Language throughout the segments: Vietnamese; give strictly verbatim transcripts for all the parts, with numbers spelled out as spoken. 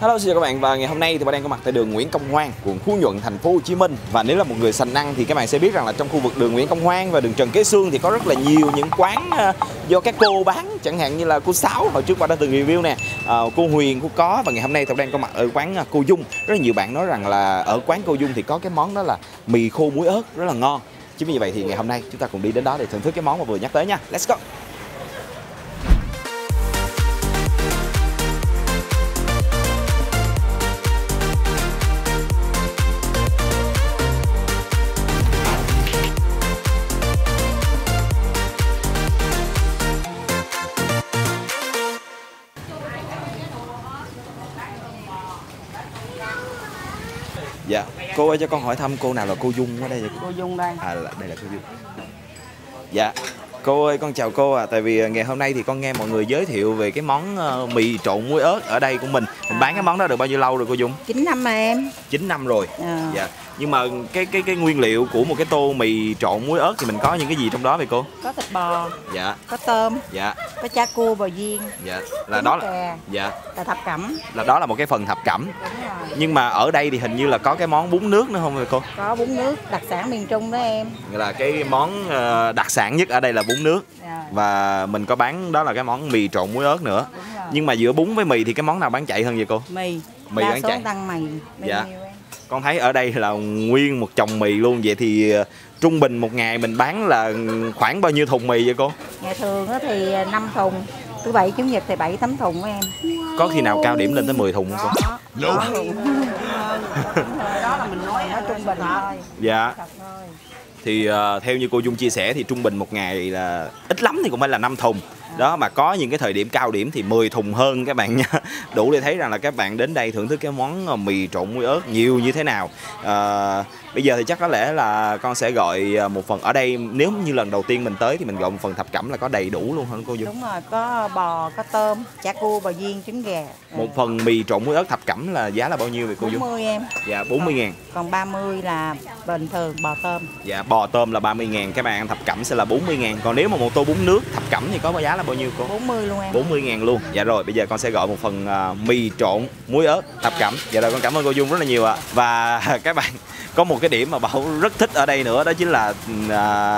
Hello, xin chào các bạn, và ngày hôm nay thì bạn đang có mặt tại đường Nguyễn Công Hoan, quận Phú Nhuận, thành phố Hồ Chí Minh. Và nếu là một người sành ăn thì các bạn sẽ biết rằng là trong khu vực đường Nguyễn Công Hoan và đường Trần Kế Xương thì có rất là nhiều những quán do các cô bán, chẳng hạn như là cô Sáu hồi trước qua đã từng review nè, cô Huyền, cô Có. Và ngày hôm nay thì đang có mặt ở quán cô Dung. Rất là nhiều bạn nói rằng là ở quán cô Dung thì có cái món đó là mì khô muối ớt rất là ngon. Chính vì vậy thì ngày hôm nay chúng ta cùng đi đến đó để thưởng thức cái món mà vừa nhắc tới nha. Let's go. Dạ, cô ơi cho con hỏi thăm cô nào là cô Dung ở đây vậy? Cô Dung đây. À, đây là cô Dung. Dạ, cô ơi con chào cô à. Tại vì ngày hôm nay thì con nghe mọi người giới thiệu về cái món mì trộn muối ớt ở đây của mình. Mình bán cái món đó được bao nhiêu lâu rồi cô Dung? chín năm mà em. chín năm rồi. À. Dạ. Nhưng mà cái cái cái nguyên liệu của một cái tô mì trộn muối ớt thì mình có những cái gì trong đó vậy cô? Có thịt bò. Dạ. Có tôm. Dạ. Có chả cua bò viên. Dạ. Là đó là kè. Dạ. Là thập cẩm. Là đó là một cái phần thập cẩm. Đúng rồi. Nhưng mà ở đây thì hình như là có cái món bún nước nữa không vậy cô? Có bún nước đặc sản miền Trung đó em. Là cái món đặc sản nhất ở đây là bún nước. Dạ. Và mình có bán đó là cái món mì trộn muối ớt nữa. Đúng rồi. Nhưng mà giữa bún với mì thì cái món nào bán chạy hơn vậy cô? Mì. Mì bán chạy. Tăng mì. Mì. Dạ. Nhiều. Con thấy ở đây là nguyên một chồng mì luôn. Vậy thì trung bình một ngày mình bán là khoảng bao nhiêu thùng mì vậy cô? Ngày thường thì năm thùng, thứ bảy chủ nhật thì bảy tám thùng của em. Có khi nào cao điểm lên tới mười thùng không cô? Đó, đó, đó là mình nói ở trung bình thôi. Dạ. Thì uh, theo như cô Dung chia sẻ thì trung bình một ngày là ít lắm thì cũng phải là năm thùng. Đó, mà có những cái thời điểm cao điểm thì mười thùng hơn các bạn nha. Đủ để thấy rằng là các bạn đến đây thưởng thức cái món mì trộn muối ớt nhiều như thế nào. à, Bây giờ thì chắc có lẽ là con sẽ gọi một phần. Ở đây nếu như lần đầu tiên mình tới thì mình gọi một phần thập cẩm là có đầy đủ luôn hả cô Dung? Đúng rồi, có bò, có tôm, chả cua, bò viên, trứng gà. Một phần mì trộn muối ớt thập cẩm là giá là bao nhiêu vậy cô Dung? bốn mươi em. Dạ, bốn mươi ngàn. Còn ba mươi là bình thường bò tôm. Dạ, bò tôm là ba mươi ngàn các bạn, thập cẩm sẽ là bốn mươi ngàn. Còn nếu mà một tô bún nước thập cẩm thì có giá là bao nhiêu cô? bốn mươi luôn em. bốn mươi ngàn luôn. Dạ rồi, bây giờ con sẽ gọi một phần uh, mì trộn muối ớt thập cẩm. Dạ rồi, con cảm ơn cô Dung rất là nhiều ạ. À. Và các bạn có một cái điểm mà Bảo rất thích ở đây nữa, đó chính là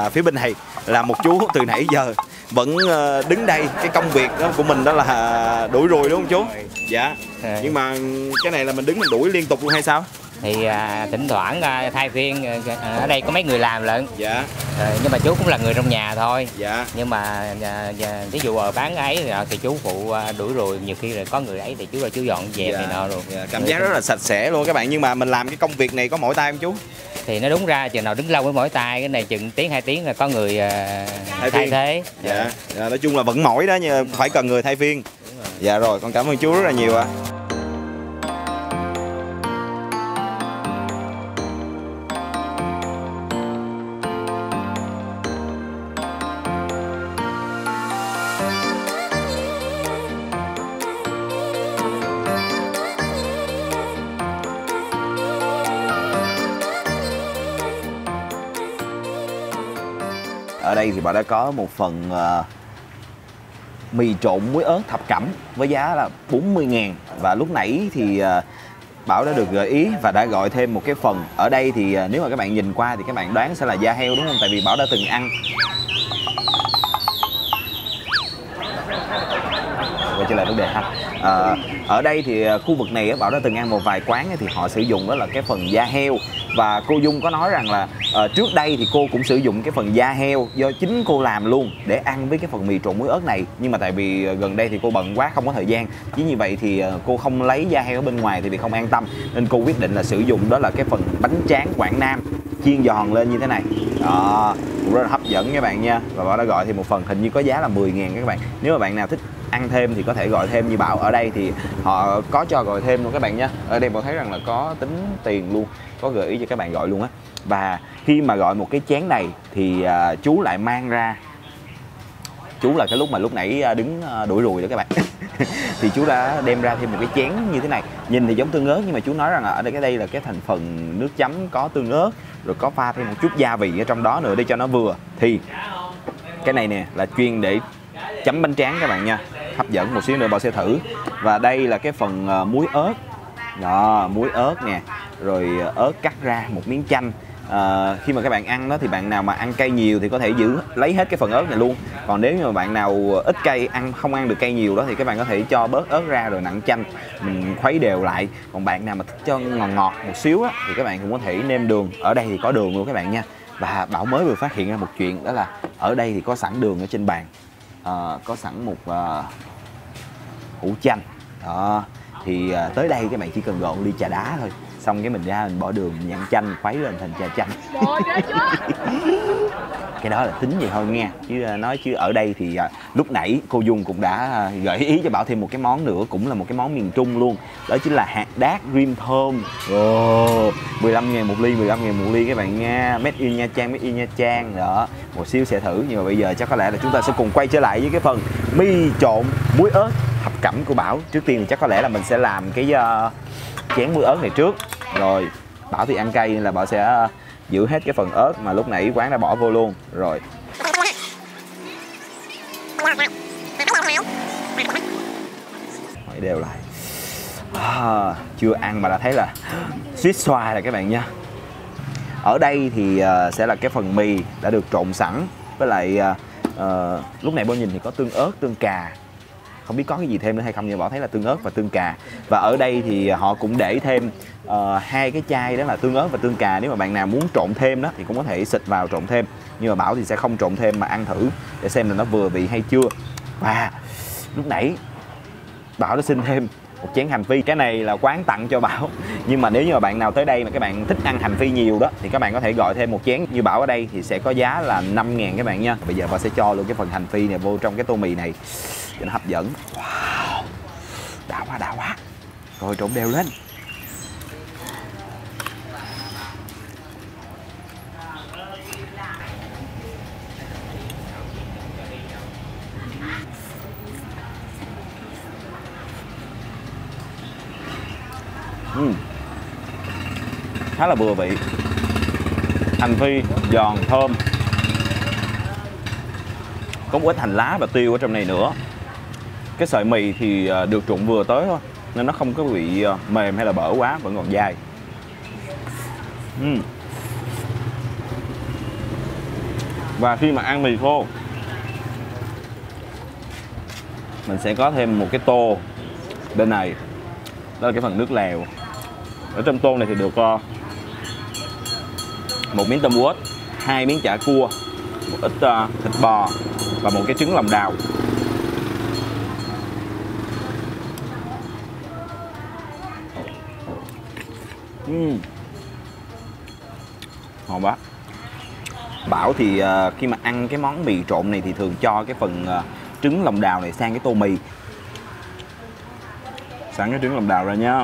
uh, phía bên này là một chú từ nãy giờ vẫn uh, đứng đây. Cái công việc đó của mình đó là đuổi ruồi đúng không chú? Dạ. À. Nhưng mà cái này là mình đứng mình đuổi liên tục luôn hay sao? Thì à, thỉnh thoảng à, thay phiên à, ở đây có mấy người làm lận. Dạ. À, nhưng mà chú cũng là người trong nhà thôi. Dạ. Nhưng mà à, à, ví dụ ở bán ấy thì chú phụ à, đuổi ruồi, nhiều khi là có người ấy thì chú là chú dọn dẹp này nọ rồi. Dạ. Cảm giác rất là sạch sẽ luôn các bạn. Nhưng mà mình làm cái công việc này có mỏi tay không chú? Thì nó đúng ra chừng nào đứng lâu với mỏi tay, cái này chừng tiếng hai tiếng là có người à, thay, thay thế. Dạ. Dạ. Dạ. Nói chung là vẫn mỏi đó, nhưng phải cần người thay phiên. Rồi. Dạ rồi, con cảm ơn chú rất là nhiều ạ. À. Ở đây thì bà đã có một phần uh, mì trộn muối ớt thập cẩm với giá là bốn mươi ngàn. Và lúc nãy thì uh, Bảo đã được gợi ý và đã gọi thêm một cái phần. Ở đây thì uh, nếu mà các bạn nhìn qua thì các bạn đoán sẽ là da heo đúng không? Tại vì Bảo đã từng ăn. Quay trở lại vấn đề ha. Uh, ở đây thì uh, khu vực này Bảo đã từng ăn một vài quán thì họ sử dụng đó là cái phần da heo. Và cô Dung có nói rằng là uh, trước đây thì cô cũng sử dụng cái phần da heo do chính cô làm luôn để ăn với cái phần mì trộn muối ớt này. Nhưng mà tại vì uh, gần đây thì cô bận quá không có thời gian. Chính như vậy thì uh, cô không lấy da heo ở bên ngoài thì bị không an tâm, nên cô quyết định là sử dụng đó là cái phần bánh tráng Quảng Nam chiên giòn lên như thế này. Đó, cũng rất là hấp dẫn các bạn nha. Và Bảo đã gọi thì một phần hình như có giá là mười ngàn các bạn. Nếu mà bạn nào thích ăn thêm thì có thể gọi thêm như Bảo. Ở đây thì họ có cho gọi thêm luôn các bạn nha. Ở đây Bảo thấy rằng là có tính tiền luôn, có gợi ý cho các bạn gọi luôn á. Và khi mà gọi một cái chén này thì uh, chú lại mang ra. Chú là cái lúc mà lúc nãy đứng đuổi ruồi đó các bạn. Thì chú đã đem ra thêm một cái chén như thế này. Nhìn thì giống tương ớt nhưng mà chú nói rằng là ở đây cái đây là cái thành phần nước chấm có tương ớt, rồi có pha thêm một chút gia vị ở trong đó nữa để cho nó vừa. Thì cái này nè là chuyên để chấm bánh tráng các bạn nha. Hấp dẫn một xíu nữa Bảo sẽ thử. Và đây là cái phần muối ớt đó, muối ớt nè, rồi ớt cắt ra, một miếng chanh. À, khi mà các bạn ăn đó thì bạn nào mà ăn cay nhiều thì có thể giữ lấy hết cái phần ớt này luôn. Còn nếu như mà bạn nào ít cay, ăn không ăn được cay nhiều đó thì các bạn có thể cho bớt ớt ra rồi nặn chanh mình khuấy đều lại. Còn bạn nào mà thích cho ngọt ngọt một xíu á thì các bạn cũng có thể nêm đường. Ở đây thì có đường luôn các bạn nha. Và Bảo mới vừa phát hiện ra một chuyện đó là ở đây thì có sẵn đường ở trên bàn, à, có sẵn một à, hũ chanh đó. Thì à, tới đây các bạn chỉ cần gọn ly trà đá thôi, xong cái mình ra mình bỏ đường, nhạn chanh, khuấy lên thành trà chanh. Cái đó là tính vậy thôi nha, chứ nói chứ ở đây thì à, lúc nãy cô Dung cũng đã à, gợi ý cho Bảo thêm một cái món nữa, cũng là một cái món miền Trung luôn, đó chính là hạt đác rim thơm. Oh, mười lăm ngàn một ly, mười lăm ngàn một ly các bạn nha. Made in Nha Trang, made in Nha Trang đó. Một xíu sẽ thử, nhưng mà bây giờ chắc có lẽ là chúng ta sẽ cùng quay trở lại với cái phần mì trộn muối ớt thập cẩm của Bảo. Trước tiên thì chắc có lẽ là mình sẽ làm cái uh, chén muối ớt này trước. Rồi Bảo thì ăn cay nên là Bảo sẽ uh, giữ hết cái phần ớt mà lúc nãy quán đã bỏ vô luôn. Rồi hỏi đều lại. À, chưa ăn mà đã thấy là suýt xoa rồi các bạn nha. Ở đây thì uh, sẽ là cái phần mì đã được trộn sẵn với lại uh, uh, lúc nãy Bảo nhìn thì có tương ớt, tương cà, không biết có cái gì thêm nữa hay không, nhưng Bảo thấy là tương ớt và tương cà. Và ở đây thì họ cũng để thêm uh, hai cái chai đó là tương ớt và tương cà. Nếu mà bạn nào muốn trộn thêm đó thì cũng có thể xịt vào trộn thêm, nhưng mà Bảo thì sẽ không trộn thêm mà ăn thử để xem là nó vừa vị hay chưa. Và lúc nãy Bảo đã xin thêm một chén hành phi, cái này là quán tặng cho Bảo, nhưng mà nếu như mà bạn nào tới đây mà các bạn thích ăn hành phi nhiều đó thì các bạn có thể gọi thêm một chén. Như Bảo ở đây thì sẽ có giá là năm ngàn các bạn nha. Bây giờ Bảo sẽ cho luôn cái phần hành phi này vô trong cái tô mì này cho nó hấp dẫn. Wow, đã quá, đã quá. Rồi trộn đều lên. Uhm. Khá là vừa vị. Hành phi giòn thơm, có một ít hành lá và tiêu ở trong này nữa. Cái sợi mì thì được trộn vừa tới thôi nên nó không có bị mềm hay là bở quá, vẫn còn dai. Uhm. Và khi mà ăn mì khô mình sẽ có thêm một cái tô bên này, đó là cái phần nước lèo. Ở trong tô này thì được uh, một miếng tôm ướp, hai miếng chả cua, một ít uh, thịt bò và một cái trứng lòng đào. Uhm. Ngon quá. Bảo thì uh, khi mà ăn cái món mì trộn này thì thường cho cái phần uh, trứng lòng đào này sang cái tô mì. Sẵn cái trứng lòng đào ra nha.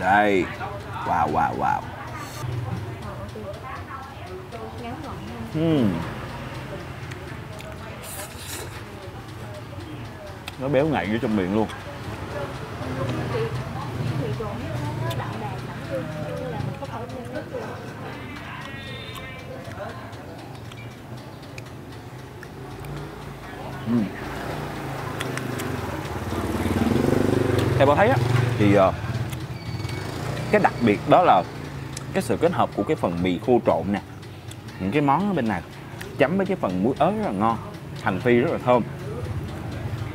Đây. Wow, wow, wow. Uhm. Nó béo ngậy vô trong miệng luôn. Uhm. Theo Bảo thấy á, thì uh, cái đặc biệt đó là cái sự kết hợp của cái phần mì khô trộn nè, những cái món ở bên này chấm với cái phần muối ớt rất là ngon, hành phi rất là thơm.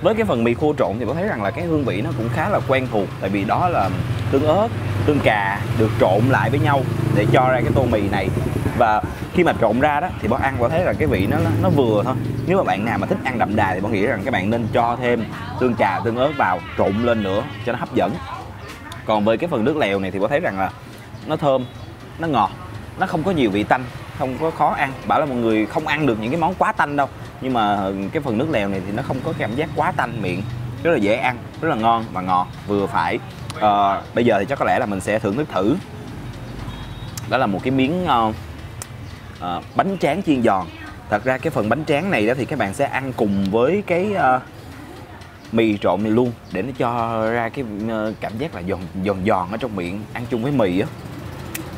Với cái phần mì khô trộn thì Bảo thấy rằng là cái hương vị nó cũng khá là quen thuộc, tại vì đó là tương ớt, tương cà được trộn lại với nhau để cho ra cái tô mì này. Và khi mà trộn ra đó thì Bảo ăn Bảo thấy là cái vị nó nó vừa thôi. Nếu mà bạn nào mà thích ăn đậm đà thì Bảo nghĩ rằng các bạn nên cho thêm tương trà, tương ớt vào trộn lên nữa cho nó hấp dẫn. Còn với cái phần nước lèo này thì Bảo thấy rằng là nó thơm, nó ngọt, nó không có nhiều vị tanh, không có khó ăn. Bảo là một người không ăn được những cái món quá tanh đâu, nhưng mà cái phần nước lèo này thì nó không có cảm giác quá tanh miệng, rất là dễ ăn, rất là ngon và ngọt vừa phải. À, bây giờ thì chắc có lẽ là mình sẽ thưởng thức thử. Đó là một cái miếng uh, uh, bánh tráng chiên giòn. Thật ra cái phần bánh tráng này đó thì các bạn sẽ ăn cùng với cái uh, mì trộn này luôn để nó cho ra cái uh, cảm giác là giòn giòn giòn ở trong miệng, ăn chung với mì á.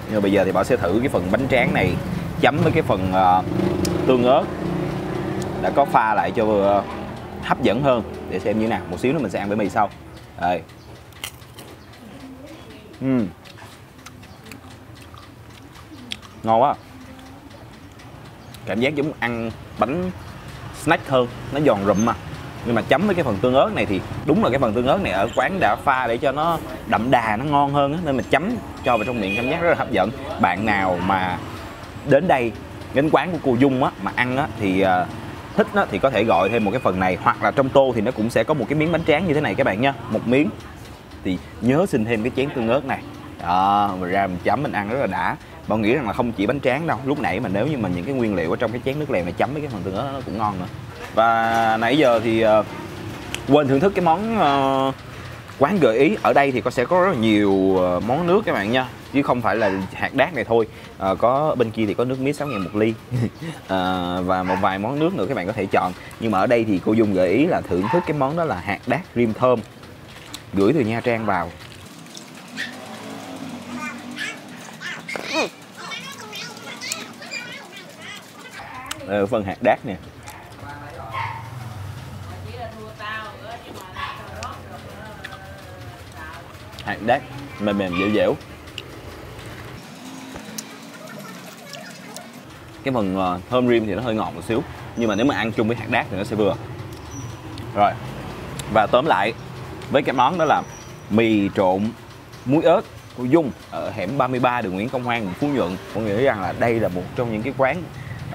Nhưng mà bây giờ thì Bảo sẽ thử cái phần bánh tráng này chấm với cái phần uh, tương ớt đã có pha lại cho uh, hấp dẫn hơn, để xem như thế nào. Một xíu nữa mình sẽ ăn với mì sau. Đây. Uhm. Ngon quá. Cảm giác giống ăn bánh snack hơn, nó giòn rụm mà. Nhưng mà chấm với cái phần tương ớt này thì đúng là cái phần tương ớt này ở quán đã pha để cho nó đậm đà, nó ngon hơn đó. Nên mình chấm cho vào trong miệng cảm giác rất là hấp dẫn. Bạn nào mà đến đây, đến quán của cô Dung á, mà ăn á, thì uh, thích á, thì có thể gọi thêm một cái phần này. Hoặc là trong tô thì nó cũng sẽ có một cái miếng bánh tráng như thế này các bạn nha. Một miếng thì nhớ xin thêm cái chén tương ớt này. Đó, mình ra mình chấm mình ăn rất là đã. Bọn nghĩ rằng là không chỉ bánh tráng đâu, lúc nãy mà nếu như mình những cái nguyên liệu ở trong cái chén nước lèo này chấm với cái phần tương ớt nó cũng ngon nữa. Và nãy giờ thì uh, quên thưởng thức cái món uh, quán gợi ý. Ở đây thì có sẽ có rất là nhiều uh, món nước các bạn nha, chứ không phải là hạt đác này thôi. Uh, có bên kia thì có nước mía sáu ngàn một ly uh, và một vài món nước nữa các bạn có thể chọn. Nhưng mà ở đây thì cô Dung gợi ý là thưởng thức cái món đó là hạt đác rim thơm gửi từ Nha Trang vào. Đây, phần hạt đác nè. Hạt đác mềm mềm dẻo dẻo. Cái phần uh, thơm rim thì nó hơi ngọt một xíu, nhưng mà nếu mà ăn chung với hạt đác thì nó sẽ vừa. Rồi. Và tóm lại với cái món đó là mì trộn muối ớt của Dung ở hẻm ba mươi ba đường Nguyễn Công Hoan, Phú Nhuận. Mọi người thấy rằng là đây là một trong những cái quán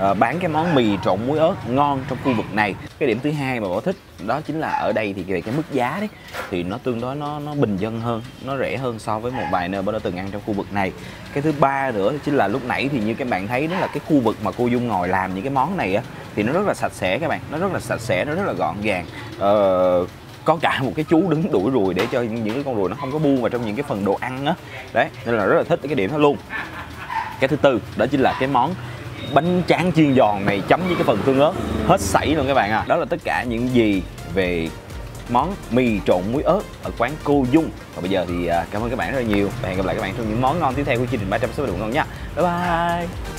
À, bán cái món mì trộn muối ớt ngon trong khu vực này. Cái điểm thứ hai mà Bảo thích đó chính là ở đây thì về cái mức giá đấy thì nó tương đối nó nó bình dân hơn, nó rẻ hơn so với một vài nơi Bảo đã từng ăn trong khu vực này. Cái thứ ba nữa chính là lúc nãy thì như các bạn thấy đó là cái khu vực mà cô Dung ngồi làm những cái món này á, thì nó rất là sạch sẽ các bạn, nó rất là sạch sẽ, nó rất là gọn gàng. Ờ... có cả một cái chú đứng đuổi ruồi để cho những, những cái con ruồi nó không có buông vào trong những cái phần đồ ăn á. Đấy, nên là rất là thích cái điểm đó luôn. Cái thứ tư đó chính là cái món bánh tráng chiên giòn này chấm với cái phần tương ớt, hết sảy luôn các bạn à. Đó là tất cả những gì về món mì trộn muối ớt ở quán cô Dung. Và bây giờ thì cảm ơn các bạn rất là nhiều. Và hẹn gặp lại các bạn trong những món ngon tiếp theo của chương trình ba trăm sáu mươi độ ngon nha. Bye bye.